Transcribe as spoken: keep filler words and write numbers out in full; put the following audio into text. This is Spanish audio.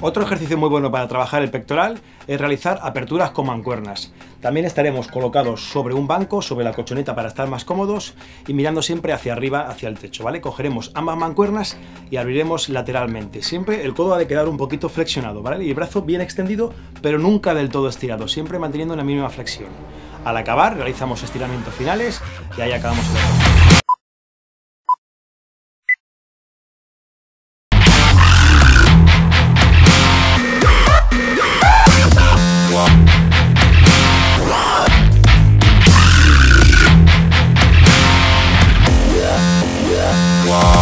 Otro ejercicio muy bueno para trabajar el pectoral es realizar aperturas con mancuernas. También estaremos colocados sobre un banco, sobre la colchoneta para estar más cómodos y mirando siempre hacia arriba, hacia el techo, ¿vale? Cogeremos ambas mancuernas y abriremos lateralmente. Siempre el codo ha de quedar un poquito flexionado, ¿vale? Y el brazo bien extendido, pero nunca del todo estirado, siempre manteniendo la mínima flexión. Al acabar realizamos estiramientos finales y ahí acabamos el ejercicio. Wow.